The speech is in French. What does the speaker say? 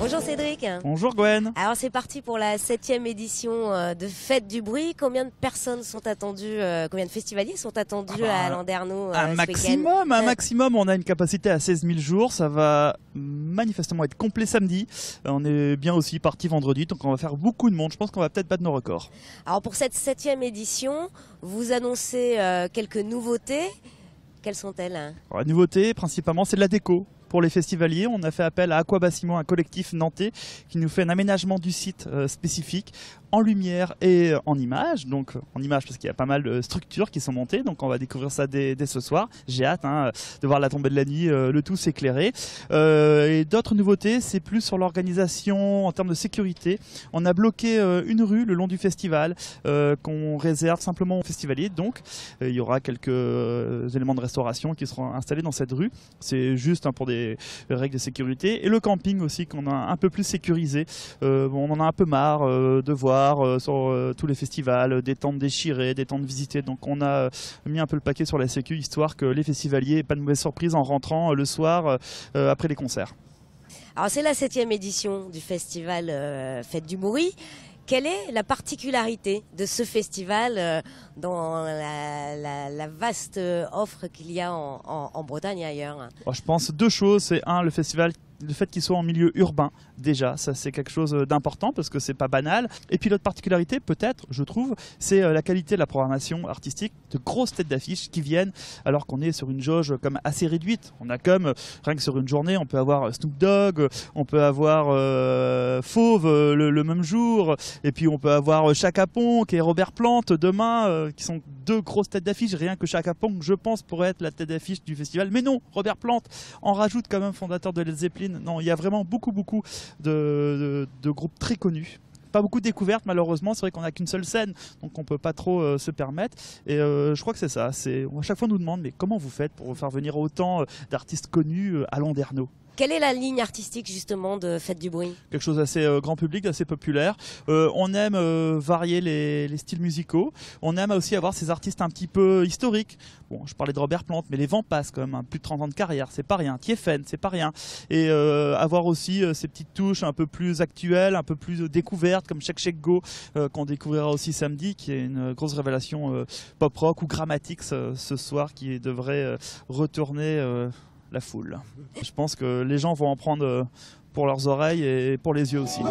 Bonjour Cédric. Bonjour Gwen. Alors c'est parti pour la 7e édition de Fête du Bruit. Combien de personnes sont attendues, combien de festivaliers sont attendus à Landerneau Un maximum, on a une capacité à 16 000 jours. Ça va manifestement être complet samedi. On est bien aussi parti vendredi, donc on va faire beaucoup de monde. Je pense qu'on va peut-être battre nos records. Alors pour cette 7e édition, vous annoncez quelques nouveautés. Quelles sont-elles? La nouveauté, principalement, c'est de la déco. Pour les festivaliers, on a fait appel à Aquabassimo, un collectif nantais qui nous fait un aménagement du site spécifique en lumière et en images. Donc en images parce qu'il y a pas mal de structures qui sont montées, donc on va découvrir ça dès ce soir. J'ai hâte de voir la tombée de la nuit, le tout s'éclairer. Et d'autres nouveautés, c'est plus sur l'organisation en termes de sécurité. On a bloqué une rue le long du festival qu'on réserve simplement aux festivaliers. Donc il y aura quelques éléments de restauration qui seront installés dans cette rue. C'est juste pour des règles de sécurité, et le camping aussi qu'on a un peu plus sécurisé. On en a un peu marre de voir sur tous les festivals des tentes déchirées, des tentes visitées, donc on a mis un peu le paquet sur la sécu, histoire que les festivaliers n'aient pas de mauvaise surprise en rentrant le soir après les concerts. Alors c'est la 7e édition du festival Fête du Bruit. Quelle est la particularité de ce festival dans la vaste offre qu'il y a en Bretagne et ailleurs? Je pense deux choses. C'est le festival, le fait qu'il soit en milieu urbain, déjà, ça c'est quelque chose d'important parce que c'est pas banal. Et puis l'autre particularité, peut-être, je trouve, c'est la qualité de la programmation artistique, de grosses têtes d'affiche qui viennent alors qu'on est sur une jauge comme assez réduite. On a comme, rien que sur une journée, on peut avoir Snoop Dogg, on peut avoir Fauve le même jour, et puis on peut avoir Chaka Khan et Robert Plante demain, qui sont deux grosses têtes d'affiche, rien que Chaka Khan, je pense, pourrait être la tête d'affiche du festival. Mais non, Robert Plante en rajoute quand même, fondateur de Led Zeppelin. Non, il y a vraiment beaucoup de groupes très connus. Pas beaucoup de découvertes, malheureusement. C'est vrai qu'on n'a qu'une seule scène, donc on ne peut pas trop se permettre. Et je crois que c'est ça. À chaque fois, on nous demande, mais comment vous faites pour faire venir autant d'artistes connus à Landerneau? Quelle est la ligne artistique justement de Fête du Bruit? Quelque chose d'assez grand public, d'assez populaire. On aime varier les styles musicaux. On aime aussi avoir ces artistes un petit peu historiques. Bon, je parlais de Robert Plante, mais les vents passent quand même. Plus de 30 ans de carrière, c'est pas rien. Tiefen, c'est pas rien. Et avoir aussi ces petites touches un peu plus actuelles, un peu plus découvertes, comme Chak Shake Go, qu'on découvrira aussi samedi, qui est une grosse révélation pop-rock, ou Grammatix ce soir, qui devrait retourner... la foule. Je pense que les gens vont en prendre pour leurs oreilles et pour les yeux aussi.